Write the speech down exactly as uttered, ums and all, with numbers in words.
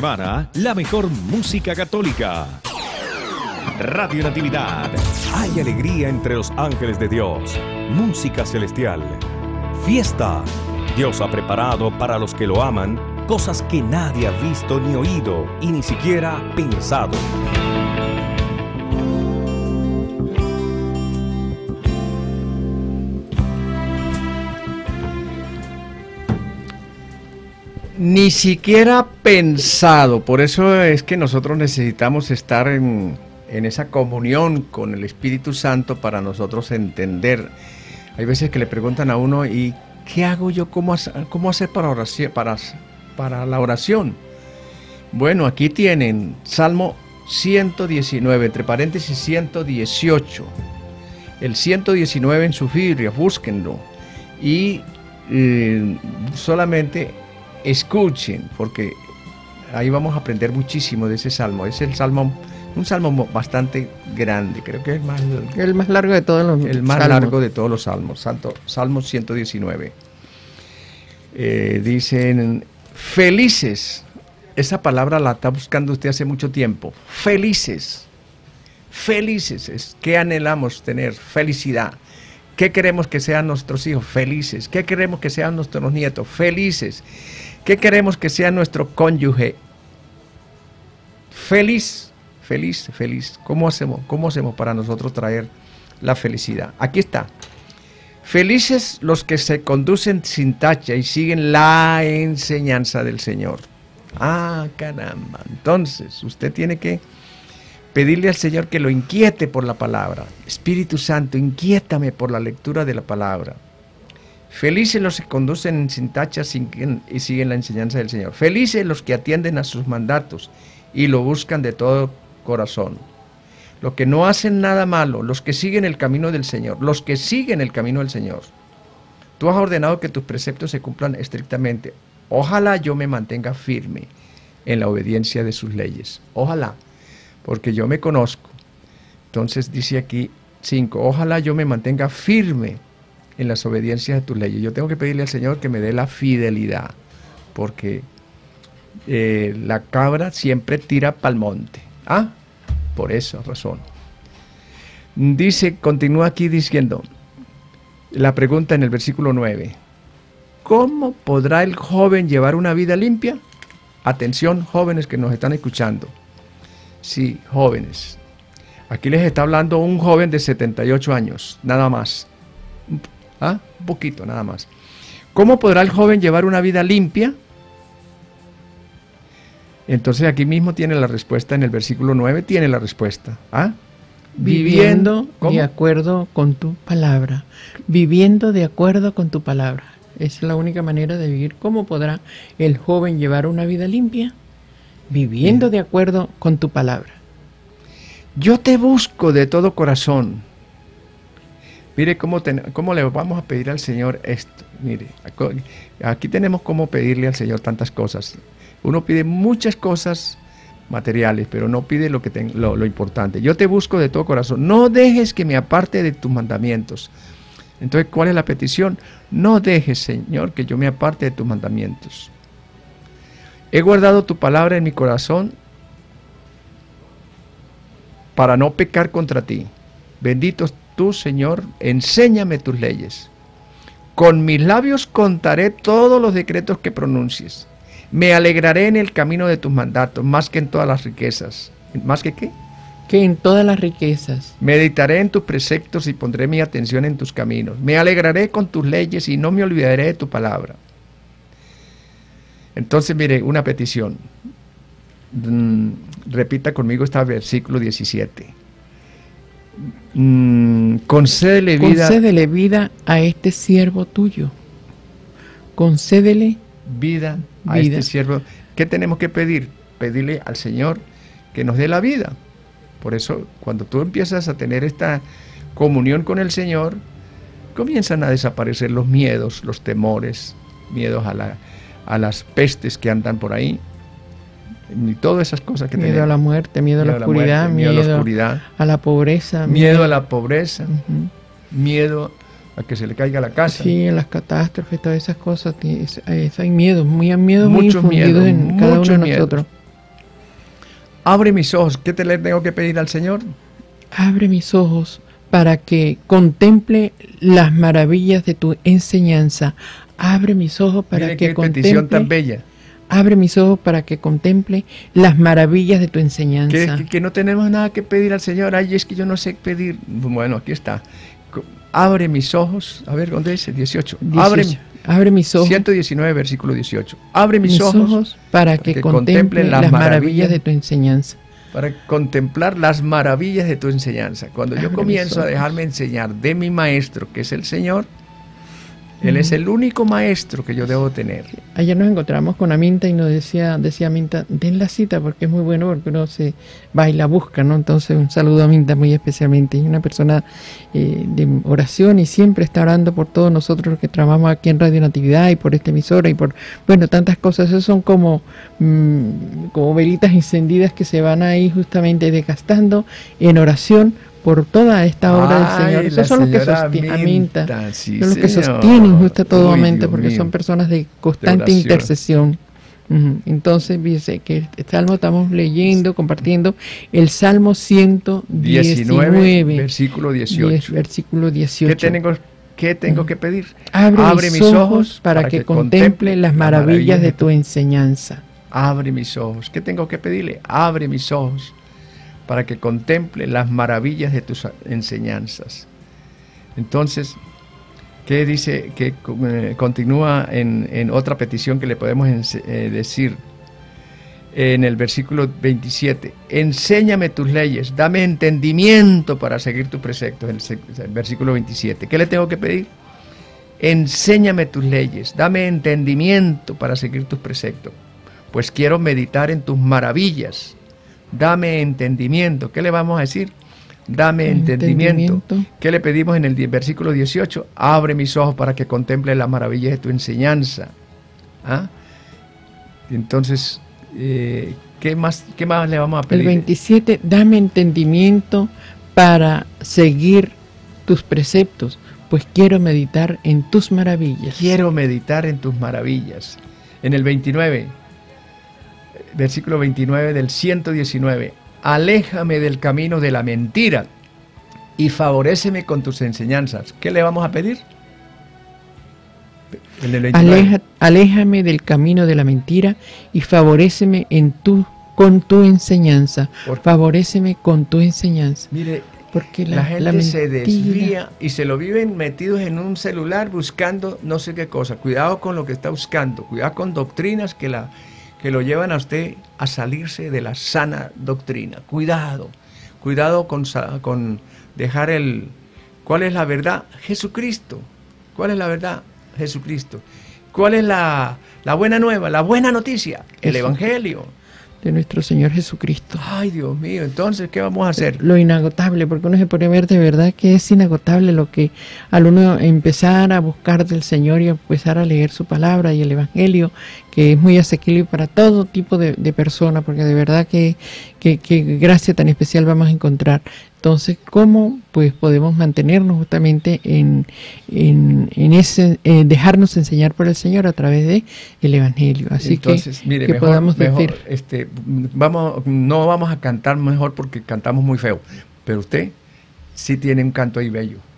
semana, la mejor música católica. Radio Natividad. Hay alegría entre los ángeles de Dios. Música celestial. Fiesta. Dios ha preparado para los que lo aman cosas que nadie ha visto ni oído y ni siquiera pensado. Ni siquiera pensado, por eso es que nosotros necesitamos estar en, en esa comunión con el Espíritu Santo para nosotros entender. Hay veces que le preguntan a uno, ¿y qué hago yo? ¿Cómo, cómo hacer para, oración, para, para la oración? Bueno, aquí tienen Salmo ciento diecinueve, entre paréntesis ciento dieciocho. El ciento diecinueve en su Biblia, búsquenlo. Y eh, solamente... escuchen, porque ahí vamos a aprender muchísimo de ese salmo. Es el salmo, un salmo bastante grande, creo que es el más, el más largo de todos los salmos. El más salmos. largo de todos los salmos, Santo, Salmo ciento diecinueve. Eh, dicen, felices, esa palabra la está buscando usted hace mucho tiempo, felices, felices, es que anhelamos tener felicidad. ¿Qué queremos que sean nuestros hijos? Felices. ¿Qué queremos que sean nuestros nietos? Felices. ¿Qué queremos que sea nuestro cónyuge? Feliz, feliz, feliz. ¿Cómo hacemos? ¿Cómo hacemos para nosotros traer la felicidad? Aquí está. Felices los que se conducen sin tacha y siguen la enseñanza del Señor. Ah, caramba. Entonces, usted tiene que pedirle al Señor que lo inquiete por la palabra. Espíritu Santo, inquiétame por la lectura de la palabra. Felices los que conducen sin tacha y siguen la enseñanza del Señor. Felices los que atienden a sus mandatos y lo buscan de todo corazón. Los que no hacen nada malo, los que siguen el camino del Señor, los que siguen el camino del Señor. Tú has ordenado que tus preceptos se cumplan estrictamente. Ojalá yo me mantenga firme en la obediencia de sus leyes. Ojalá. Porque yo me conozco. Entonces dice aquí cinco, ojalá yo me mantenga firme en las obediencias de tus leyes. Yo tengo que pedirle al Señor que me dé la fidelidad, porque eh, la cabra siempre tira pa'l monte. Ah, por esa razón. Dice, continúa aquí diciendo, la pregunta en el versículo nueve, ¿cómo podrá el joven llevar una vida limpia? Atención, jóvenes que nos están escuchando. Sí, jóvenes. Aquí les está hablando un joven de setenta y ocho años, nada más. ¿Ah? Un poquito, nada más. ¿Cómo podrá el joven llevar una vida limpia? Entonces aquí mismo tiene la respuesta, en el versículo nueve tiene la respuesta. ¿Ah? Viviendo, ¿cómo? De acuerdo con tu palabra. Viviendo de acuerdo con tu palabra. Es la única manera de vivir. ¿Cómo podrá el joven llevar una vida limpia? Viviendo Bien. de acuerdo con tu palabra. Yo te busco de todo corazón. Mire cómo, te, cómo le vamos a pedir al Señor esto. Mire, aquí tenemos cómo pedirle al Señor tantas cosas. Uno pide muchas cosas materiales, pero no pide lo, que te, lo, lo importante. Yo te busco de todo corazón. No dejes que me aparte de tus mandamientos. Entonces, ¿cuál es la petición? No dejes, Señor, que yo me aparte de tus mandamientos. He guardado tu palabra en mi corazón para no pecar contra ti. Bendito tú, Señor, enséñame tus leyes. Con mis labios contaré todos los decretos que pronuncies. Me alegraré en el camino de tus mandatos, más que en todas las riquezas. ¿Más que qué? Que en todas las riquezas. Meditaré en tus preceptos y pondré mi atención en tus caminos. Me alegraré con tus leyes y no me olvidaré de tu palabra. Entonces, mire, una petición. Mm, repita conmigo este versículo diecisiete. Mm, concédele vida. Concédele vida a este siervo tuyo. Concédele vida a vida. este siervo. ¿Qué tenemos que pedir? Pedirle al Señor que nos dé la vida. Por eso, cuando tú empiezas a tener esta comunión con el Señor, comienzan a desaparecer los miedos, los temores, miedos a la... a las pestes que andan por ahí, y todas esas cosas que tenemos. Miedo a la muerte, miedo a la oscuridad, miedo a la oscuridad, a la pobreza, miedo a la pobreza, miedo a que se le caiga la casa. Sí, en las catástrofes, todas esas cosas, hay miedos, muy miedos, muchos miedos en cada uno de nosotros. Abre mis ojos. ¿Qué te le tengo que pedir al Señor? Abre mis ojos para que contemple las maravillas de tu enseñanza. Abre mis ojos para Mire que qué contemple... petición tan bella. Abre mis ojos para que contemple las maravillas de tu enseñanza. Que, que, que no tenemos nada que pedir al Señor. Ay, es que yo no sé pedir. Bueno, aquí está. Abre mis ojos. A ver, ¿dónde dice? dieciocho. dieciocho. Abre, abre mis ojos. ciento diecinueve, versículo dieciocho. Abre mis, mis ojos, ojos para que, que contemple, contemple las maravillas, maravillas de tu enseñanza. Para contemplar las maravillas de tu enseñanza. Cuando abre yo comienzo a dejarme enseñar de mi maestro, que es el Señor, Él es el único maestro que yo debo tener. Ayer nos encontramos con Aminta y nos decía, decía Aminta, den la cita porque es muy bueno, porque uno se va y la busca, ¿no? Entonces, un saludo a Aminta muy especialmente. Es una persona eh, de oración y siempre está orando por todos nosotros los que trabajamos aquí en Radio Natividad y por esta emisora y por, bueno, tantas cosas. Esos son como, mmm, como velitas encendidas que se van ahí justamente desgastando en oración por toda esta obra Ay, del Señor. Esos son los que sostienen, Aminta, sí, son los que sostienen justo todo Uy, momento, Dios porque mío. son personas de constante de intercesión. Uh-huh. Entonces, dice que este salmo estamos leyendo, compartiendo, el Salmo ciento diecinueve, versículo dieciocho. diez, versículo dieciocho. ¿Qué tengo, qué tengo uh-huh. que pedir? Abre, Abre mis, mis ojos para, para que, que contemple las maravillas, maravillas de tu enseñanza. Abre mis ojos. ¿Qué tengo que pedirle? Abre mis ojos para que contemple las maravillas de tus enseñanzas. Entonces, ¿qué dice? Que eh, continúa en, en otra petición que le podemos eh, decir en el versículo veintisiete. Enséñame tus leyes, dame entendimiento para seguir tus preceptos. En el, el versículo veintisiete. ¿Qué le tengo que pedir? Enséñame tus leyes, dame entendimiento para seguir tus preceptos, pues quiero meditar en tus maravillas. Dame entendimiento. ¿Qué le vamos a decir? Dame entendimiento. entendimiento. ¿Qué le pedimos en el versículo dieciocho? Abre mis ojos para que contemple las maravillas de tu enseñanza. ¿Ah? Entonces, eh, ¿qué más, qué más le vamos a pedir? El veintisiete, dame entendimiento para seguir tus preceptos, pues quiero meditar en tus maravillas. Quiero meditar en tus maravillas. En el veintinueve, versículo veintinueve del ciento diecinueve. Aléjame del camino de la mentira y favoréceme con tus enseñanzas. ¿Qué le vamos a pedir? El del Aleja, aléjame del camino de la mentira y favoréceme en tu, con tu enseñanza. Por, favoréceme con tu enseñanza. Mire, porque la, la gente la mentira, se desvía y se lo viven metidos en un celular buscando no sé qué cosa. Cuidado con lo que está buscando. Cuidado con doctrinas que la... que lo llevan a usted a salirse de la sana doctrina. Cuidado, cuidado con, con dejar el... ¿Cuál es la verdad? Jesucristo. ¿Cuál es la verdad? Jesucristo. ¿Cuál es la, la buena nueva, la buena noticia? El Jesús, Evangelio. De nuestro Señor Jesucristo. Ay, Dios mío, entonces, ¿qué vamos a hacer? Lo inagotable, porque uno se puede ver de verdad que es inagotable lo que al uno empezar a buscar del Señor y empezar a leer su palabra y el Evangelio, que es muy asequible para todo tipo de, de personas, porque de verdad que, que, que gracia tan especial vamos a encontrar. Entonces, ¿cómo pues podemos mantenernos justamente en, en, en ese, eh, dejarnos enseñar por el Señor a través de el Evangelio? Así Entonces, que, mire, que mejor, podamos decir. Mejor, este, vamos, no vamos a cantar mejor porque cantamos muy feo, pero usted sí tiene un canto ahí bello.